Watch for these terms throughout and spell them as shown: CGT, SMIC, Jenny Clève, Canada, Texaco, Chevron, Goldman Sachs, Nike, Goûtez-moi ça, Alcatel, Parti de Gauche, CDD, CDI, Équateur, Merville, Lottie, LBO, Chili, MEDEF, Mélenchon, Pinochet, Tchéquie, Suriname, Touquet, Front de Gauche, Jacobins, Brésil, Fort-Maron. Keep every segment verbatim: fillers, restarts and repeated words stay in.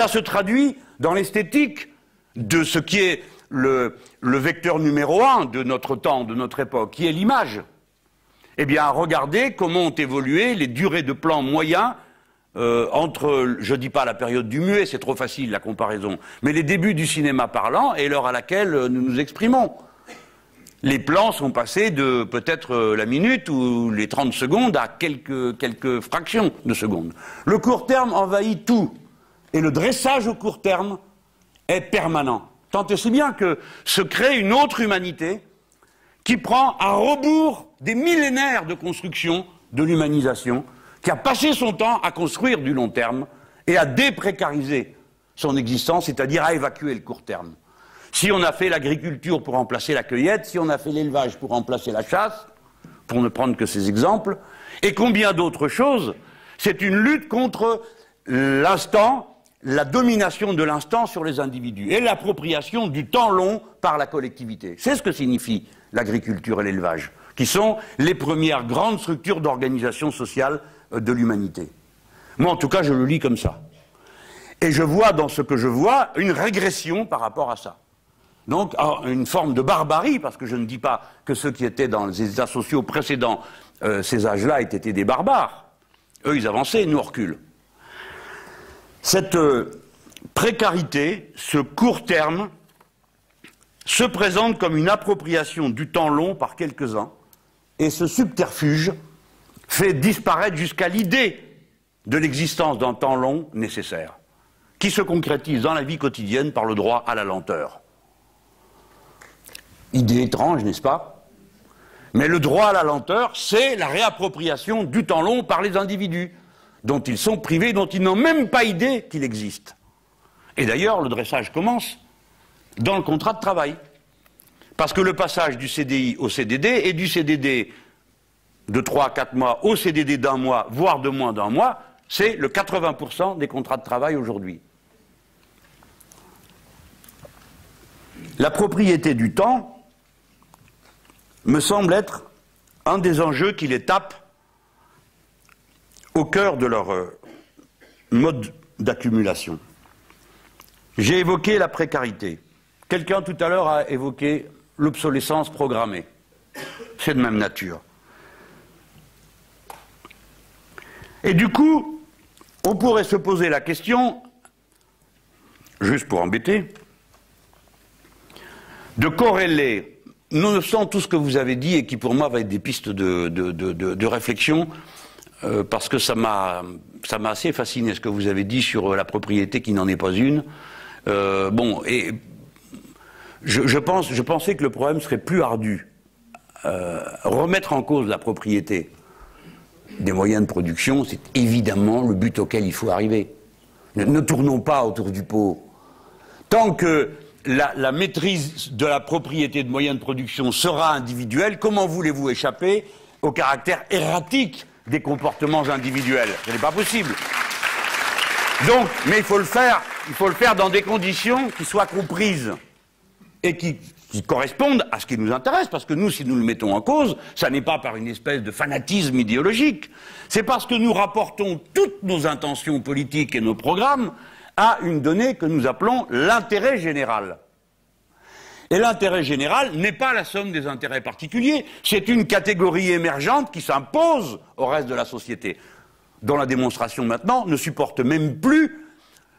Ça se traduit dans l'esthétique de ce qui est le, le vecteur numéro un de notre temps, de notre époque, qui est l'image. Eh bien, regardez comment ont évolué les durées de plan moyens euh, entre, je ne dis pas la période du muet, c'est trop facile la comparaison, mais les débuts du cinéma parlant et l'heure à laquelle nous nous exprimons. Les plans sont passés de peut-être la minute ou les trente secondes à quelques, quelques fractions de secondes. Le court terme envahit tout. Et le dressage au court terme est permanent. Tant et si bien que se crée une autre humanité qui prend à rebours des millénaires de construction de l'humanisation, qui a passé son temps à construire du long terme et à déprécariser son existence, c'est-à-dire à évacuer le court terme. Si on a fait l'agriculture pour remplacer la cueillette, si on a fait l'élevage pour remplacer la chasse, pour ne prendre que ces exemples, et combien d'autres choses, c'est une lutte contre l'instant, la domination de l'instant sur les individus et l'appropriation du temps long par la collectivité. C'est ce que signifie l'agriculture et l'élevage, qui sont les premières grandes structures d'organisation sociale de l'humanité. Moi, en tout cas, je le lis comme ça. Et je vois dans ce que je vois une régression par rapport à ça. Donc, une forme de barbarie, parce que je ne dis pas que ceux qui étaient dans les états sociaux précédents, euh, ces âges-là, étaient des barbares. Eux, ils avançaient, nous, on recule. Cette précarité, ce court terme, se présente comme une appropriation du temps long par quelques-uns, et ce subterfuge fait disparaître jusqu'à l'idée de l'existence d'un temps long nécessaire, qui se concrétise dans la vie quotidienne par le droit à la lenteur. Idée étrange, n'est-ce pas? Mais le droit à la lenteur, c'est la réappropriation du temps long par les individus, dont ils sont privés, dont ils n'ont même pas idée qu'il existe. Et d'ailleurs, le dressage commence dans le contrat de travail. Parce que le passage du C D I au C D D et du C D D de trois à quatre mois au C D D d'un mois, voire de moins d'un mois, c'est le quatre-vingts pour cent des contrats de travail aujourd'hui. La propriété du temps me semble être un des enjeux qui les tape au cœur de leur mode d'accumulation. J'ai évoqué la précarité. Quelqu'un tout à l'heure a évoqué l'obsolescence programmée. C'est de même nature. Et du coup, on pourrait se poser la question, juste pour embêter, de corréler, nonobstant tout ce que vous avez dit et qui pour moi va être des pistes de, de, de, de, de réflexion, Euh, parce que ça m'a assez fasciné ce que vous avez dit sur la propriété qui n'en est pas une. Euh, bon, et je, je, pense, je pensais que le problème serait plus ardu. Euh, remettre en cause la propriété des moyens de production, c'est évidemment le but auquel il faut arriver. Ne, ne tournons pas autour du pot. Tant que la, la maîtrise de la propriété de moyens de production sera individuelle, comment voulez-vous échapper au caractère erratique des comportements individuels? Ce n'est pas possible. Donc, mais il faut le faire, il faut le faire dans des conditions qui soient comprises et qui, qui correspondent à ce qui nous intéresse, parce que nous, si nous le mettons en cause, ça n'est pas par une espèce de fanatisme idéologique, c'est parce que nous rapportons toutes nos intentions politiques et nos programmes à une donnée que nous appelons l'intérêt général. Et l'intérêt général n'est pas la somme des intérêts particuliers, c'est une catégorie émergente qui s'impose au reste de la société, dont la démonstration maintenant ne supporte même plus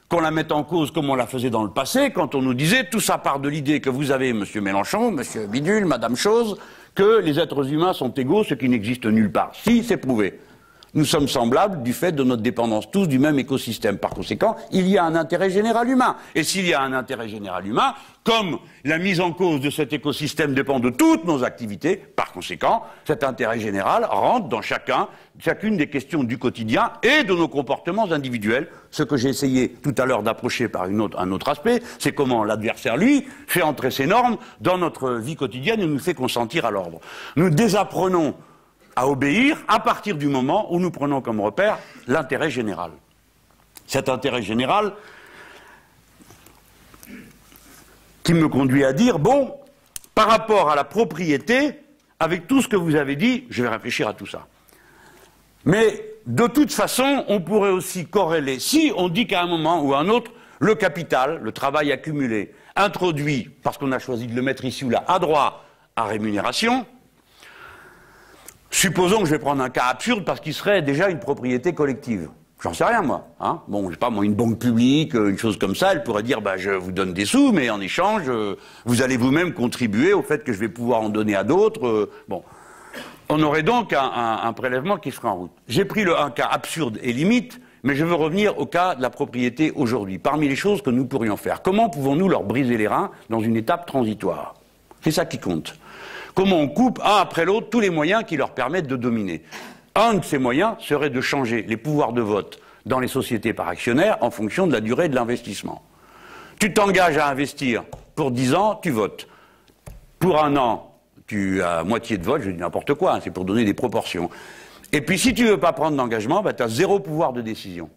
qu'on la mette en cause comme on la faisait dans le passé, quand on nous disait tout ça part de l'idée que vous avez, monsieur Mélenchon, monsieur Bidule, madame Chose, que les êtres humains sont égaux, ce qui n'existe nulle part. Si, c'est prouvé. Nous sommes semblables du fait de notre dépendance tous du même écosystème. Par conséquent, il y a un intérêt général humain. Et s'il y a un intérêt général humain, comme la mise en cause de cet écosystème dépend de toutes nos activités, par conséquent, cet intérêt général rentre dans chacun, chacune des questions du quotidien et de nos comportements individuels. Ce que j'ai essayé tout à l'heure d'approcher par une autre, un autre aspect, c'est comment l'adversaire, lui, fait entrer ses normes dans notre vie quotidienne et nous fait consentir à l'ordre. Nous désapprenons à obéir à partir du moment où nous prenons comme repère l'intérêt général. Cet intérêt général qui me conduit à dire, bon, par rapport à la propriété, avec tout ce que vous avez dit, je vais réfléchir à tout ça. Mais de toute façon, on pourrait aussi corréler, si on dit qu'à un moment ou à un autre, le capital, le travail accumulé, introduit, parce qu'on a choisi de le mettre ici ou là, à droit à rémunération. Supposons que je vais prendre un cas absurde parce qu'il serait déjà une propriété collective. J'en sais rien, moi. Hein bon, je sais pas, moi, une banque publique, une chose comme ça, elle pourrait dire, bah, je vous donne des sous, mais en échange, euh, vous allez vous-même contribuer au fait que je vais pouvoir en donner à d'autres. Euh, bon. On aurait donc un, un, un prélèvement qui serait en route. J'ai pris le, un cas absurde et limite, mais je veux revenir au cas de la propriété aujourd'hui. Parmi les choses que nous pourrions faire, comment pouvons-nous leur briser les reins dans une étape transitoire? C'est ça qui compte. Comment on coupe, un après l'autre, tous les moyens qui leur permettent de dominer? Un de ces moyens serait de changer les pouvoirs de vote dans les sociétés par actionnaires en fonction de la durée de l'investissement. Tu t'engages à investir pour dix ans, tu votes. Pour un an, tu as moitié de vote, je dis n'importe quoi, hein, c'est pour donner des proportions. Et puis si tu ne veux pas prendre d'engagement, bah, tu as zéro pouvoir de décision.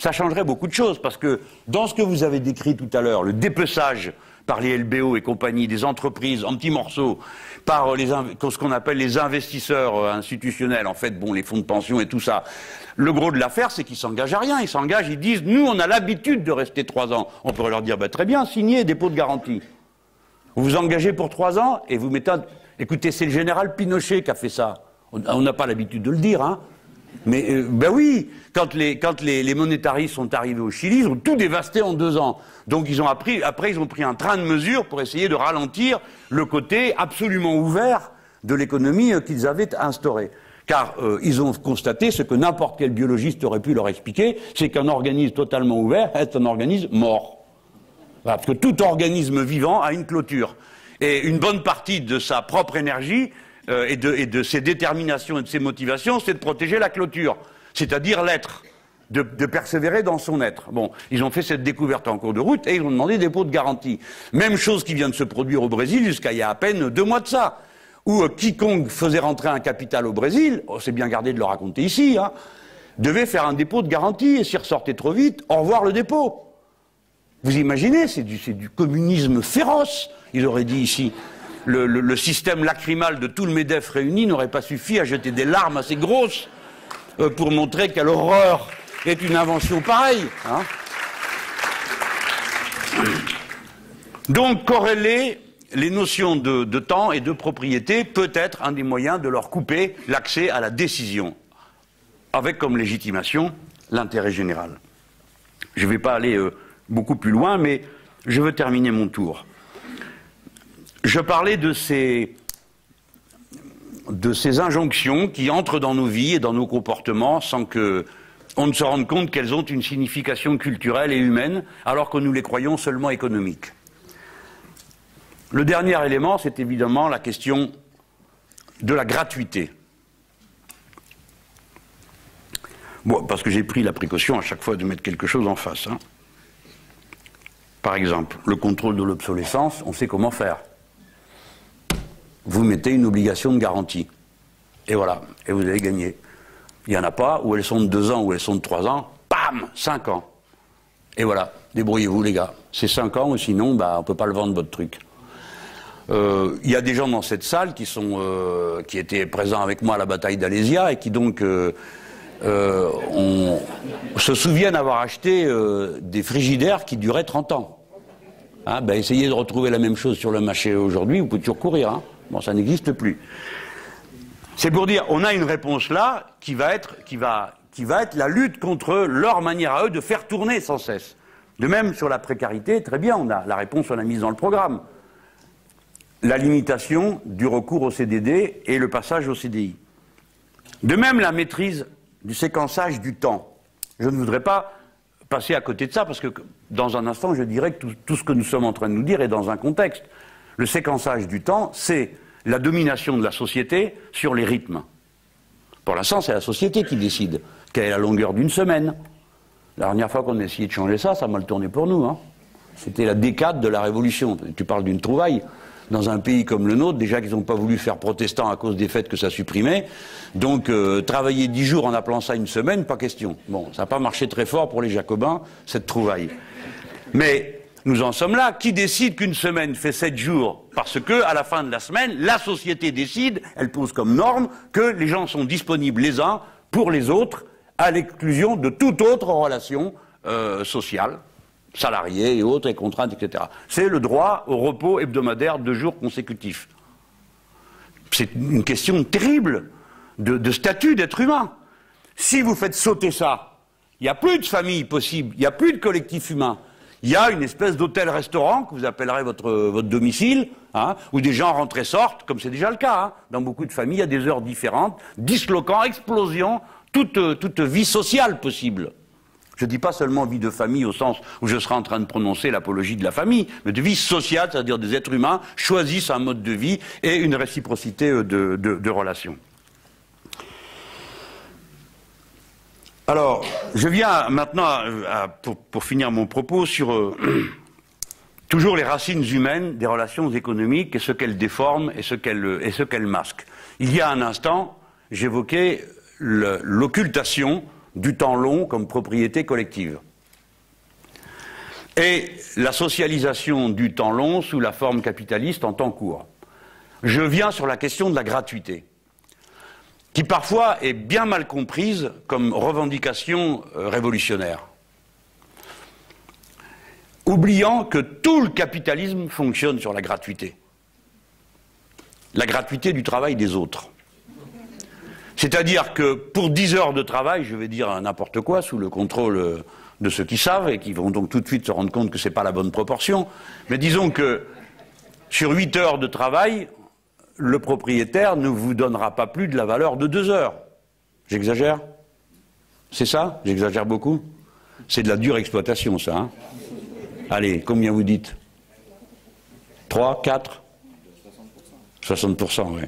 Ça changerait beaucoup de choses, parce que dans ce que vous avez décrit tout à l'heure, le dépeçage par les L B O et compagnie, des entreprises en petits morceaux, par les, ce qu'on appelle les investisseurs institutionnels, en fait, bon, les fonds de pension et tout ça. Le gros de l'affaire, c'est qu'ils s'engagent à rien. Ils s'engagent, ils disent, nous, on a l'habitude de rester trois ans. On pourrait leur dire, bah, très bien, signez dépôt de garantie. Vous vous engagez pour trois ans et vous mettez... Un... Écoutez, c'est le général Pinochet qui a fait ça. On n'a pas l'habitude de le dire, hein. Mais, euh, ben oui, quand, les, quand les, les monétaristes sont arrivés au Chili, ils ont tout dévasté en deux ans. Donc ils ont appris, après ils ont pris un train de mesures pour essayer de ralentir le côté absolument ouvert de l'économie qu'ils avaient instauré. Car euh, ils ont constaté ce que n'importe quel biologiste aurait pu leur expliquer, c'est qu'un organisme totalement ouvert est un organisme mort. Parce que tout organisme vivant a une clôture. Et une bonne partie de sa propre énergie... Et de, et de ses déterminations et de ses motivations, c'est de protéger la clôture, c'est-à-dire l'être, de, de persévérer dans son être. Bon, ils ont fait cette découverte en cours de route et ils ont demandé des dépôts de garantie. Même chose qui vient de se produire au Brésil jusqu'à il y a à peine deux mois de ça, où euh, quiconque faisait rentrer un capital au Brésil, oh, c'est bien gardé de le raconter ici, hein, devait faire un dépôt de garantie et s'y ressortait trop vite, au revoir le dépôt. Vous imaginez, c'est du, c'est du communisme féroce, ils auraient dit ici. Le, le, le système lacrymal de tout le MEDEF réuni n'aurait pas suffi à jeter des larmes assez grosses euh, pour montrer quelle horreur est une invention pareille. Hein. Donc corréler les notions de, de temps et de propriété peut être un des moyens de leur couper l'accès à la décision, avec comme légitimation l'intérêt général. Je ne vais pas aller euh, beaucoup plus loin, mais je veux terminer mon tour. Je parlais de ces, de ces injonctions qui entrent dans nos vies et dans nos comportements sans que on ne se rende compte qu'elles ont une signification culturelle et humaine, alors que nous les croyons seulement économiques. Le dernier élément, c'est évidemment la question de la gratuité. Bon, parce que j'ai pris la précaution à chaque fois de mettre quelque chose en face. Hein. Par exemple, le contrôle de l'obsolescence, on sait comment faire. Vous mettez une obligation de garantie. Et voilà. Et vous avez gagné. Il n'y en a pas, ou elles sont de deux ans, ou elles sont de trois ans. Pam! Cinq ans. Et voilà. Débrouillez-vous, les gars. C'est cinq ans, ou sinon, bah, on ne peut pas le vendre, votre truc. Il euh, y a des gens dans cette salle qui, sont, euh, qui étaient présents avec moi à la bataille d'Alésia, et qui donc euh, euh, on se souviennent avoir acheté euh, des frigidaires qui duraient trente ans. Hein, bah, essayez de retrouver la même chose sur le marché aujourd'hui, vous pouvez toujours courir, hein. Bon, ça n'existe plus. C'est pour dire, on a une réponse là qui va, être, qui, va, qui va être la lutte contre leur manière à eux de faire tourner sans cesse. De même, sur la précarité, très bien, on a la réponse, on l'a mise dans le programme. La limitation du recours au C D D et le passage au C D I. De même, la maîtrise du séquençage du temps. Je ne voudrais pas passer à côté de ça, parce que dans un instant, je dirais que tout, tout ce que nous sommes en train de nous dire est dans un contexte. Le séquençage du temps, c'est la domination de la société sur les rythmes. Pour l'instant, c'est la société qui décide quelle est la longueur d'une semaine. La dernière fois qu'on a essayé de changer ça, ça a mal tourné pour nous. Hein. C'était la décade de la Révolution. Tu parles d'une trouvaille. Dans un pays comme le nôtre, déjà qu'ils n'ont pas voulu faire protestant à cause des fêtes que ça supprimait. Donc, euh, travailler dix jours en appelant ça une semaine, pas question. Bon, ça n'a pas marché très fort pour les Jacobins, cette trouvaille. Mais... nous en sommes là. Qui décide qu'une semaine fait sept jours? Parce que, à la fin de la semaine, la société décide, elle pose comme norme, que les gens sont disponibles les uns pour les autres, à l'exclusion de toute autre relation euh, sociale, salariés et autres, et contraintes, et cetera. C'est le droit au repos hebdomadaire deux jours consécutifs. C'est une question terrible de, de statut d'être humain. Si vous faites sauter ça, il n'y a plus de famille possible, il n'y a plus de collectif humain. Il y a une espèce d'hôtel-restaurant que vous appellerez votre, votre domicile, hein, où des gens rentrent et sortent, comme c'est déjà le cas, hein, dans beaucoup de familles, à des heures différentes, disloquant, explosion, toute, toute vie sociale possible. Je ne dis pas seulement vie de famille au sens où je serai en train de prononcer l'apologie de la famille, mais de vie sociale, c'est-à-dire des êtres humains choisissent un mode de vie et une réciprocité de, de, de relations. Alors, je viens maintenant, à, à, pour, pour finir mon propos, sur euh, toujours les racines humaines des relations économiques et ce qu'elles déforment et ce qu'elles et ce qu'elles masquent. Il y a un instant, j'évoquais l'occultation du temps long comme propriété collective. Et la socialisation du temps long sous la forme capitaliste en temps court. Je viens sur la question de la gratuité, qui parfois est bien mal comprise comme revendication révolutionnaire, oubliant que tout le capitalisme fonctionne sur la gratuité, la gratuité du travail des autres. C'est-à-dire que pour dix heures de travail, je vais dire n'importe quoi, sous le contrôle de ceux qui savent et qui vont donc tout de suite se rendre compte que ce n'est pas la bonne proportion, mais disons que sur huit heures de travail, le propriétaire ne vous donnera pas plus de la valeur de deux heures. J'exagère? C'est ça? J'exagère beaucoup? C'est de la dure exploitation, ça. Hein, allez, combien vous dites? Trois, quatre? Soixante pour cent, oui.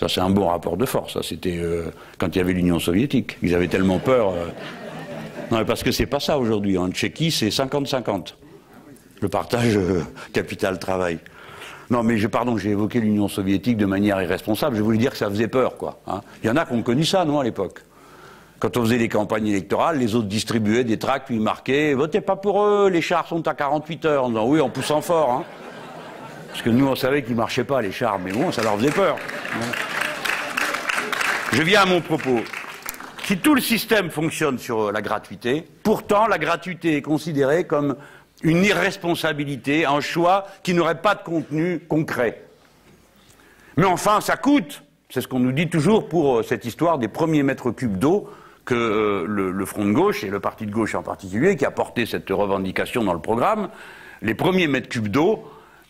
Ça, c'est un bon rapport de force. Ça, c'était euh, quand il y avait l'Union soviétique. Ils avaient tellement peur. Euh... Non, mais parce que c'est pas ça aujourd'hui. En Tchéquie, c'est cinquante cinquante. Le partage euh, capital-travail. Non, mais je, pardon, j'ai évoqué l'Union soviétique de manière irresponsable. Je voulais dire que ça faisait peur, quoi. Hein. Il y en a qui ont connu ça, non, à l'époque. Quand on faisait les campagnes électorales, les autres distribuaient des tracts, puis ils marquaient « Votez pas pour eux, les chars sont à quarante-huit heures », en disant « Oui, en poussant fort. Hein. » Parce que nous, on savait qu'ils marchaient pas, les chars, mais bon, ça leur faisait peur. Je viens à mon propos. Si tout le système fonctionne sur la gratuité, pourtant la gratuité est considérée comme une irresponsabilité, un choix qui n'aurait pas de contenu concret. Mais enfin, ça coûte. C'est ce qu'on nous dit toujours pour cette histoire des premiers mètres cubes d'eau que euh, le, le Front de Gauche, et le Parti de Gauche en particulier, qui a porté cette revendication dans le programme, les premiers mètres cubes d'eau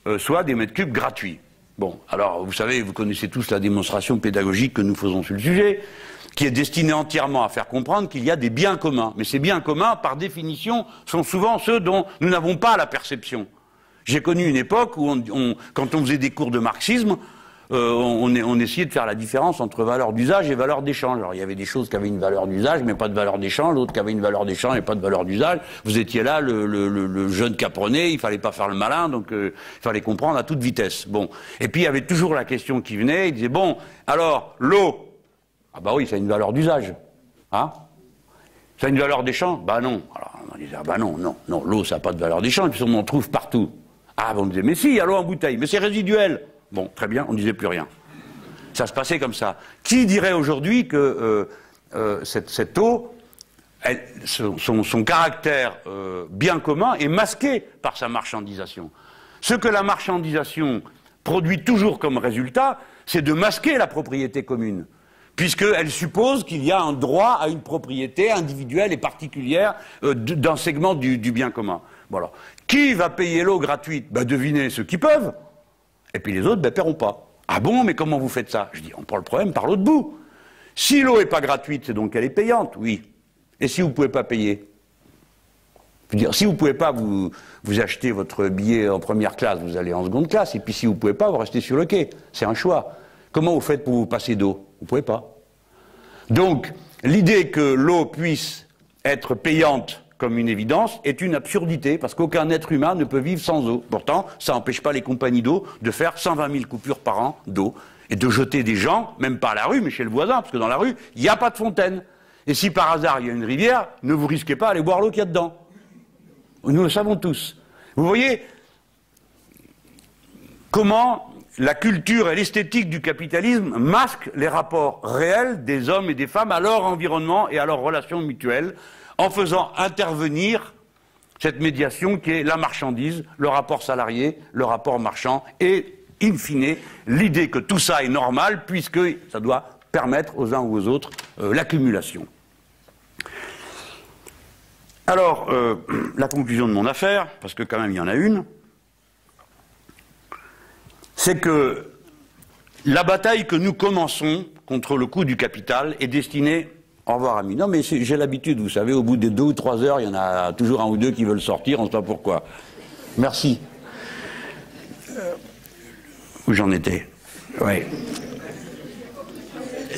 euh, soient des mètres cubes gratuits. Bon, alors, vous savez, vous connaissez tous la démonstration pédagogique que nous faisons sur le sujet, qui est destiné entièrement à faire comprendre qu'il y a des biens communs. Mais ces biens communs, par définition, sont souvent ceux dont nous n'avons pas la perception. J'ai connu une époque où, on, on, quand on faisait des cours de marxisme, euh, on, on essayait de faire la différence entre valeur d'usage et valeur d'échange. Alors, il y avait des choses qui avaient une valeur d'usage, mais pas de valeur d'échange, l'autre qui avait une valeur d'échange et pas de valeur d'usage. Vous étiez là, le, le, le jeune qui apprenait, il fallait pas faire le malin, donc euh, il fallait comprendre à toute vitesse. Bon. Et puis, il y avait toujours la question qui venait, il disait, bon, alors, l'eau... Ah bah oui, ça a une valeur d'usage, hein? Ça a une valeur d'échange? Bah non. Alors on disait, ah bah non, non, non, l'eau ça n'a pas de valeur d'échange, puis on en trouve partout. Ah bah on disait, mais si, il y a l'eau en bouteille, mais c'est résiduel. Bon, très bien, on ne disait plus rien. Ça se passait comme ça. Qui dirait aujourd'hui que euh, euh, cette, cette eau, elle, son, son caractère euh, bien commun est masqué par sa marchandisation? Ce que la marchandisation produit toujours comme résultat, c'est de masquer la propriété commune. Puisqu'elle suppose qu'il y a un droit à une propriété individuelle et particulière euh, d'un segment du, du bien commun. Bon alors, qui va payer l'eau gratuite? Ben devinez, ceux qui peuvent. Et puis les autres, ben paieront pas. Ah bon, mais comment vous faites ça? Je dis, on prend le problème par l'autre bout. Si l'eau n'est pas gratuite, c'est donc qu'elle est payante, oui. Et si vous ne pouvez pas payer? Je veux dire, si vous ne pouvez pas vous, vous acheter votre billet en première classe, vous allez en seconde classe. Et puis si vous ne pouvez pas, vous restez sur le quai. C'est un choix. Comment vous faites pour vous passer d'eau? Vous ne pouvez pas. Donc, l'idée que l'eau puisse être payante comme une évidence est une absurdité, parce qu'aucun être humain ne peut vivre sans eau. Pourtant, ça n'empêche pas les compagnies d'eau de faire cent vingt mille coupures par an d'eau, et de jeter des gens, même pas à la rue, mais chez le voisin, parce que dans la rue, il n'y a pas de fontaine. Et si par hasard il y a une rivière, ne vous risquez pas à aller boire l'eau qu'il y a dedans. Nous le savons tous. Vous voyez comment... la culture et l'esthétique du capitalisme masquent les rapports réels des hommes et des femmes à leur environnement et à leurs relations mutuelles, en faisant intervenir Cette médiation qui est la marchandise, le rapport salarié, le rapport marchand et, in fine, l'idée que tout ça est normal puisque ça doit permettre aux uns ou aux autres euh, l'accumulation. Alors, euh, la conclusion de mon affaire, parce que quand même il y en a une, c'est que la bataille que nous commençons contre le coût du capital est destinée... Au revoir, ami. Non, mais j'ai l'habitude, vous savez, au bout de deux ou trois heures, il y en a toujours un ou deux qui veulent sortir, on ne sait pas pourquoi. Merci. Euh, où j'en étais? Oui.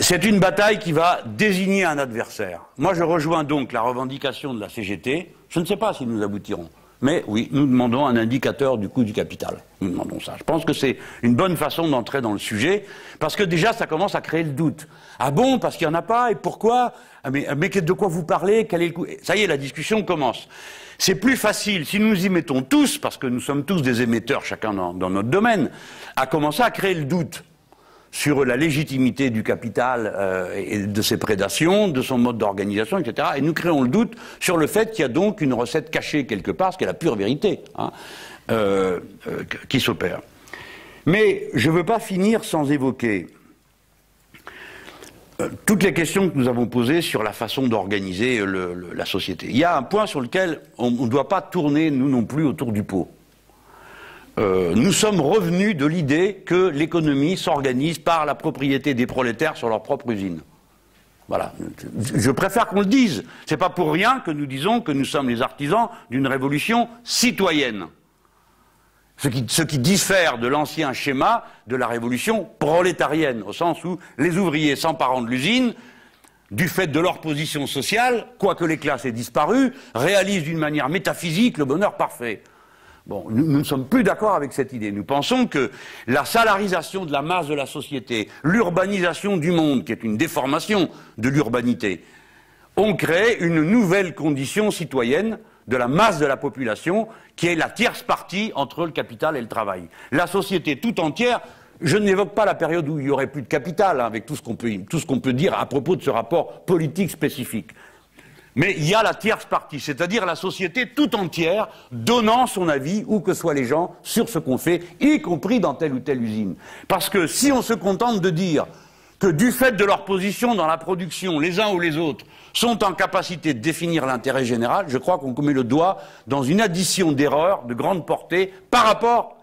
C'est une bataille qui va désigner un adversaire. Moi, je rejoins donc la revendication de la C G T. Je ne sais pas si nous aboutirons. Mais oui, nous demandons un indicateur du coût du capital. Nous demandons ça. Je pense que c'est une bonne façon d'entrer dans le sujet, parce que déjà, ça commence à créer le doute. Ah bon, parce qu'il n'y en a pas, et pourquoi? ah mais, mais de quoi vous parlez? Quel est le coût? Ça y est, la discussion commence. C'est plus facile, si nous y mettons tous, parce que nous sommes tous des émetteurs, chacun dans, dans notre domaine, à commencer à créer le doute sur la légitimité du capital euh, et de ses prédations, de son mode d'organisation, et cetera. Et nous créons le doute sur le fait qu'il y a donc une recette cachée quelque part, ce qui est la pure vérité, hein, euh, euh, qui s'opère. Mais je ne veux pas finir sans évoquer euh, toutes les questions que nous avons posées sur la façon d'organiser le, le, la société. Il y a un point sur lequel on ne doit pas tourner, nous non plus, autour du pot. Euh, nous sommes revenus de l'idée que l'économie s'organise par la propriété des prolétaires sur leur propre usine. Voilà. Je préfère qu'on le dise. C'est pas pour rien que nous disons que nous sommes les artisans d'une révolution citoyenne. Ce qui, ce qui diffère de l'ancien schéma de la révolution prolétarienne, au sens où les ouvriers s'emparant de l'usine, du fait de leur position sociale, quoique les classes aient disparu, réalisent d'une manière métaphysique le bonheur parfait. Bon, nous, nous ne sommes plus d'accord avec cette idée. Nous pensons que la salarisation de la masse de la société, l'urbanisation du monde, qui est une déformation de l'urbanité, ont créé une nouvelle condition citoyenne de la masse de la population, qui est la tierce partie entre le capital et le travail. La société tout entière, je n'évoque pas la période où il n'y aurait plus de capital, hein, avec tout ce qu'on peut, tout ce qu'on peut dire à propos de ce rapport politique spécifique. Mais il y a la tierce partie, c'est-à-dire la société tout entière donnant son avis, où que soient les gens, sur ce qu'on fait, y compris dans telle ou telle usine. Parce que si on se contente de dire que du fait de leur position dans la production, les uns ou les autres sont en capacité de définir l'intérêt général, je crois qu'on met le doigt dans une addition d'erreurs de grande portée par rapport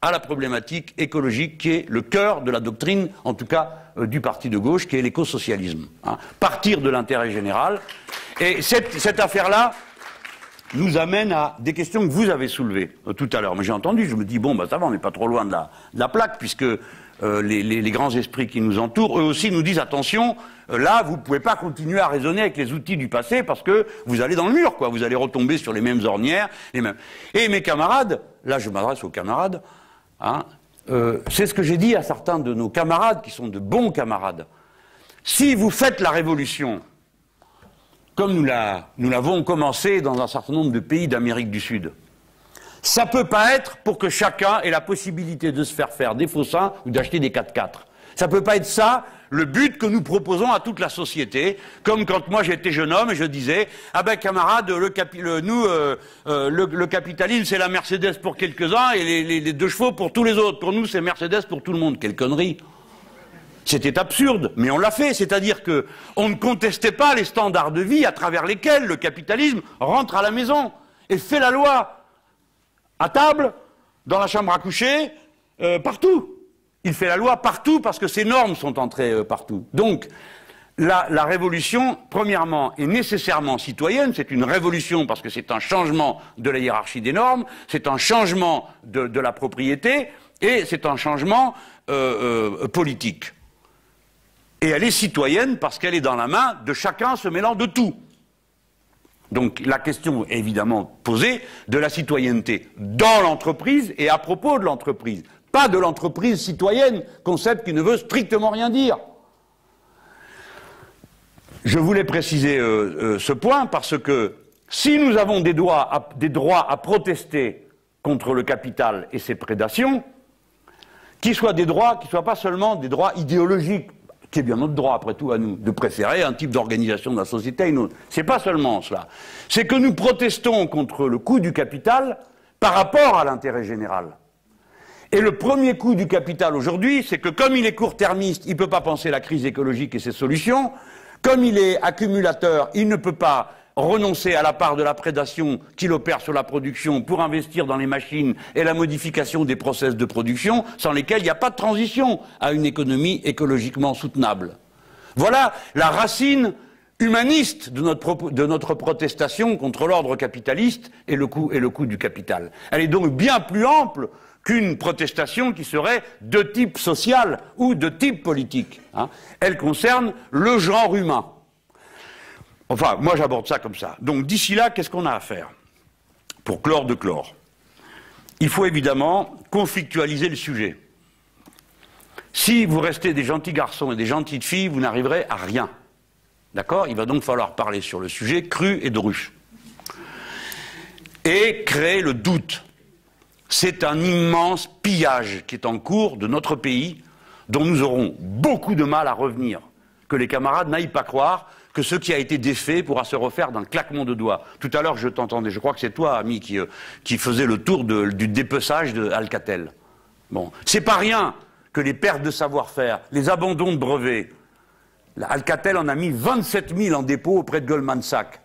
à la problématique écologique qui est le cœur de la doctrine, en tout cas euh, du Parti de Gauche, qui est l'écosocialisme. Hein. Partir de l'intérêt général. Et cette, cette affaire-là nous amène à des questions que vous avez soulevées euh, tout à l'heure. Mais j'ai entendu, je me dis, bon, bah, ça va, on n'est pas trop loin de la, de la plaque, puisque euh, les, les, les grands esprits qui nous entourent, eux aussi nous disent, attention, euh, là, vous ne pouvez pas continuer à raisonner avec les outils du passé, parce que vous allez dans le mur, quoi. Vous allez retomber sur les mêmes ornières, les mêmes... Et mes camarades, là, je m'adresse aux camarades, hein, euh, c'est ce que j'ai dit à certains de nos camarades, qui sont de bons camarades. Si vous faites la révolution, comme nous la, nous l'avons commencé dans un certain nombre de pays d'Amérique du Sud, ça ne peut pas être pour que chacun ait la possibilité de se faire faire des faux seins ou d'acheter des quatre quatre. Ça ne peut pas être ça le but que nous proposons à toute la société, comme quand moi j'étais jeune homme et je disais « Ah ben camarades, le, capi le, nous, euh, euh, le, le capitalisme c'est la Mercedes pour quelques-uns et les, les, les deux chevaux pour tous les autres, pour nous c'est Mercedes pour tout le monde ». Quelle connerie ! C'était absurde, mais on l'a fait, c'est-à-dire que on ne contestait pas les standards de vie à travers lesquels le capitalisme rentre à la maison et fait la loi, à table, dans la chambre à coucher, euh, partout. Il fait la loi partout parce que ces normes sont entrées euh, partout. Donc, la, la révolution, premièrement, est nécessairement citoyenne. C'est une révolution parce que c'est un changement de la hiérarchie des normes, c'est un changement de, de la propriété et c'est un changement euh, euh, politique. Et elle est citoyenne parce qu'elle est dans la main de chacun se mêlant de tout. Donc la question est évidemment posée de la citoyenneté dans l'entreprise et à propos de l'entreprise. Pas de l'entreprise citoyenne, concept qui ne veut strictement rien dire. Je voulais préciser euh, euh, ce point parce que si nous avons des droits à, des droits à protester contre le capital et ses prédations, qu'ils soient des droits, qu'ils ne soient pas seulement des droits idéologiques, c'est bien notre droit, après tout, à nous, de préférer un type d'organisation de la société à une autre. C'est pas seulement cela. C'est que nous protestons contre le coût du capital par rapport à l'intérêt général. Et le premier coût du capital aujourd'hui, c'est que comme il est court-termiste, il ne peut pas penser la crise écologique et ses solutions. Comme il est accumulateur, il ne peut pas renoncer à la part de la prédation qu'il opère sur la production pour investir dans les machines et la modification des process de production sans lesquels il n'y a pas de transition à une économie écologiquement soutenable. Voilà la racine humaniste de notre, de notre protestation contre l'ordre capitaliste et le coût, et le coût du capital. Elle est donc bien plus ample qu'une protestation qui serait de type social ou de type politique. Hein. Elle concerne le genre humain. Enfin, moi j'aborde ça comme ça. Donc d'ici là, qu'est-ce qu'on a à faire pour clore de clore? Il faut évidemment conflictualiser le sujet. Si vous restez des gentils garçons et des gentilles filles, vous n'arriverez à rien. D'accord? Il va donc falloir parler sur le sujet cru et druche. Et créer le doute. C'est un immense pillage qui est en cours de notre pays, dont nous aurons beaucoup de mal à revenir. Que les camarades n'aillent pas croire que ce qui a été défait pourra se refaire d'un claquement de doigts. Tout à l'heure, je t'entendais, je crois que c'est toi, ami, qui, euh, qui faisais le tour de, du dépeçage de Alcatel. Bon, c'est pas rien que les pertes de savoir-faire, les abandons de brevets. Alcatel en a mis vingt-sept mille en dépôt auprès de Goldman Sachs,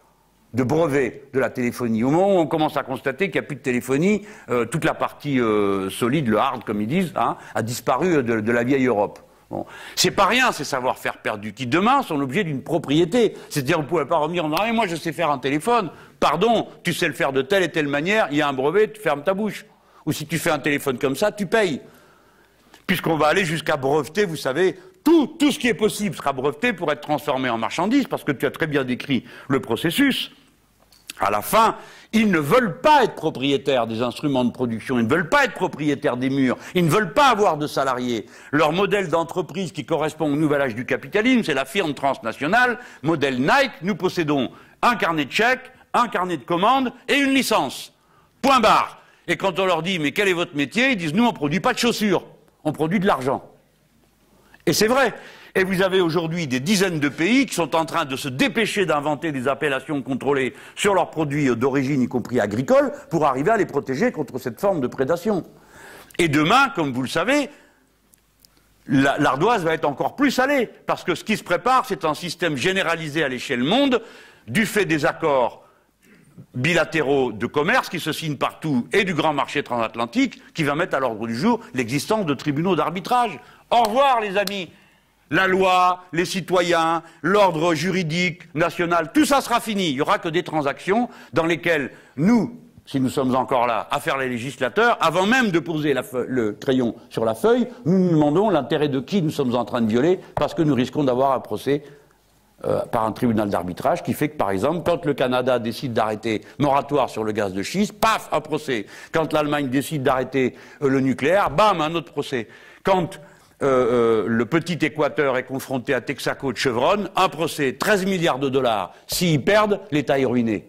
de brevets de la téléphonie. Au moment où on commence à constater qu'il n'y a plus de téléphonie, euh, toute la partie euh, solide, le hard, comme ils disent, hein, a disparu de, de la vieille Europe. Bon. C'est pas rien ces savoir-faire perdus qui demain sont l'objet d'une propriété. C'est-à-dire vous ne pouvez pas revenir en disant ah, mais moi je sais faire un téléphone, pardon, tu sais le faire de telle et telle manière, il y a un brevet, tu fermes ta bouche. Ou si tu fais un téléphone comme ça, tu payes. Puisqu'on va aller jusqu'à breveter, vous savez, tout, tout ce qui est possible sera breveté pour être transformé en marchandise, parce que tu as très bien décrit le processus. À la fin, ils ne veulent pas être propriétaires des instruments de production, ils ne veulent pas être propriétaires des murs, ils ne veulent pas avoir de salariés. Leur modèle d'entreprise qui correspond au nouvel âge du capitalisme, c'est la firme transnationale, modèle Nike, nous possédons un carnet de chèques, un carnet de commandes et une licence. Point barre. Et quand on leur dit « mais quel est votre métier ?», ils disent « nous on ne produit pas de chaussures, on produit de l'argent ». Et c'est vrai. Et vous avez aujourd'hui des dizaines de pays qui sont en train de se dépêcher d'inventer des appellations contrôlées sur leurs produits d'origine, y compris agricole, pour arriver à les protéger contre cette forme de prédation. Et demain, comme vous le savez, l'ardoise va être encore plus salée, parce que ce qui se prépare, c'est un système généralisé à l'échelle monde, du fait des accords bilatéraux de commerce qui se signent partout, et du grand marché transatlantique, qui va mettre à l'ordre du jour l'existence de tribunaux d'arbitrage. Au revoir, les amis! La loi, les citoyens, l'ordre juridique, national, tout ça sera fini. Il n'y aura que des transactions dans lesquelles nous, si nous sommes encore là, à faire les législateurs, avant même de poser la feuille, le crayon sur la feuille, nous nous demandons l'intérêt de qui nous sommes en train de violer, parce que nous risquons d'avoir un procès euh, par un tribunal d'arbitrage qui fait que, par exemple, quand le Canada décide d'arrêter moratoire sur le gaz de schiste, paf, un procès. Quand l'Allemagne décide d'arrêter euh, le nucléaire, bam, un autre procès. Quand Euh, euh, le petit Équateur est confronté à Texaco de Chevron, un procès, treize milliards de dollars. S'ils perdent, l'État est ruiné.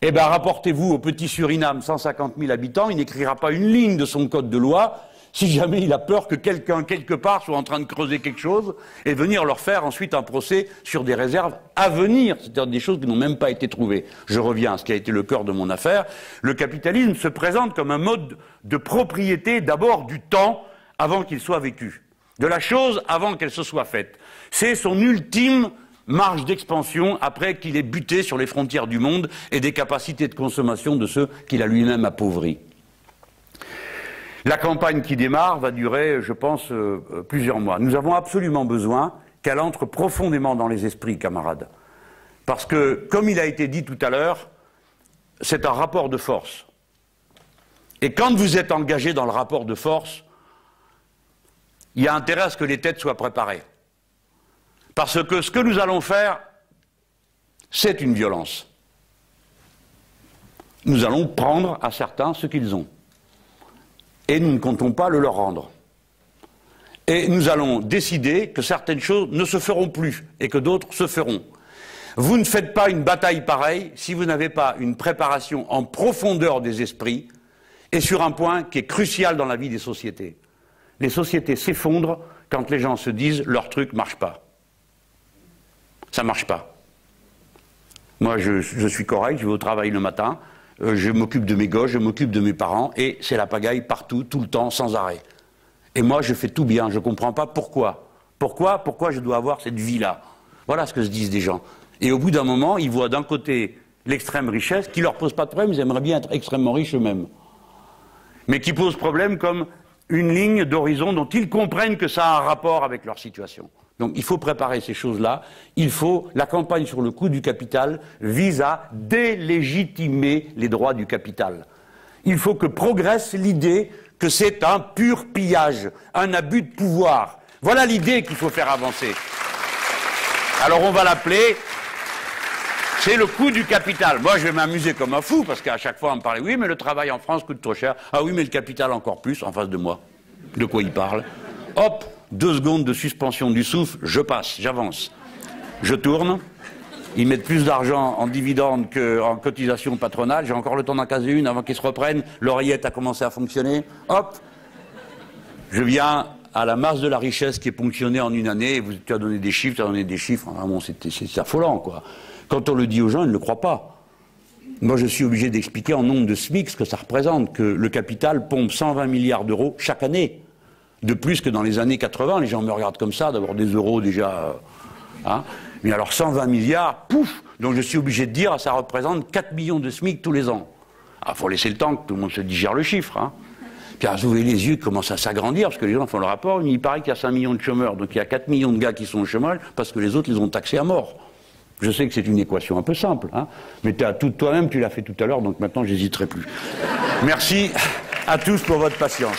Eh bien, rapportez-vous au petit Suriname, cent cinquante mille habitants, il n'écrira pas une ligne de son code de loi si jamais il a peur que quelqu'un, quelque part, soit en train de creuser quelque chose et venir leur faire ensuite un procès sur des réserves à venir, c'est-à-dire des choses qui n'ont même pas été trouvées. Je reviens à ce qui a été le cœur de mon affaire. Le capitalisme se présente comme un mode de propriété, d'abord du temps, avant qu'il soit vécu, de la chose avant qu'elle se soit faite. C'est son ultime marge d'expansion après qu'il ait buté sur les frontières du monde et des capacités de consommation de ceux qu'il a lui-même appauvris. La campagne qui démarre va durer, je pense, euh, plusieurs mois. Nous avons absolument besoin qu'elle entre profondément dans les esprits, camarades. Parce que, comme il a été dit tout à l'heure, c'est un rapport de force. Et quand vous êtes engagé dans le rapport de force, il y a intérêt à ce que les têtes soient préparées. Parce que ce que nous allons faire, c'est une violence. Nous allons prendre à certains ce qu'ils ont. Et nous ne comptons pas le leur rendre. Et nous allons décider que certaines choses ne se feront plus et que d'autres se feront. Vous ne faites pas une bataille pareille si vous n'avez pas une préparation en profondeur des esprits et sur un point qui est crucial dans la vie des sociétés. Les sociétés s'effondrent quand les gens se disent « leur truc ne marche pas ». Ça ne marche pas. Moi, je, je suis correct, je vais au travail le matin, euh, je m'occupe de mes gosses, je m'occupe de mes parents, et c'est la pagaille partout, tout le temps, sans arrêt. Et moi, je fais tout bien, je ne comprends pas pourquoi. Pourquoi, pourquoi je dois avoir cette vie-là? Voilà ce que se disent des gens. Et au bout d'un moment, ils voient d'un côté l'extrême richesse, qui ne leur pose pas de problème, ils aimeraient bien être extrêmement riches eux-mêmes. Mais qui pose problème comme une ligne d'horizon dont ils comprennent que ça a un rapport avec leur situation. Donc il faut préparer ces choses-là, il faut, la campagne sur le coût du capital vise à délégitimer les droits du capital. Il faut que progresse l'idée que c'est un pur pillage, un abus de pouvoir. Voilà l'idée qu'il faut faire avancer. Alors on va l'appeler, c'est le coût du capital. Moi je vais m'amuser comme un fou, parce qu'à chaque fois on me parlait, oui mais le travail en France coûte trop cher, ah oui mais le capital encore plus, en face de moi, de quoi il parle. Hop, deux secondes de suspension du souffle, je passe, j'avance. Je tourne, ils mettent plus d'argent en dividendes qu'en cotisation patronale, j'ai encore le temps d'en caser une avant qu'ils se reprennent, l'oreillette a commencé à fonctionner, hop, je viens à la masse de la richesse qui est ponctionnée en une année, et vous, tu as donné des chiffres, tu as donné des chiffres, ah bon, c'est affolant quoi. Quand on le dit aux gens, ils ne le croient pas. Moi je suis obligé d'expliquer en nombre de S M I C ce que ça représente, que le capital pompe cent vingt milliards d'euros chaque année. De plus que dans les années quatre-vingt, les gens me regardent comme ça, d'avoir des euros déjà... Hein, mais alors cent vingt milliards, pouf. Donc je suis obligé de dire, ça représente quatre millions de S M I C tous les ans. Ah, faut laisser le temps que tout le monde se digère le chiffre. Hein. Puis alors, vous voyez les yeux qui commencent à s'agrandir, parce que les gens font le rapport, il paraît qu'il y a cinq millions de chômeurs, donc il y a quatre millions de gars qui sont au chômage, parce que les autres les ont taxés à mort. Je sais que c'est une équation un peu simple, hein, mais t'as tout toi-même, tu l'as fait tout à l'heure, donc maintenant j'hésiterai plus. Merci à tous pour votre patience.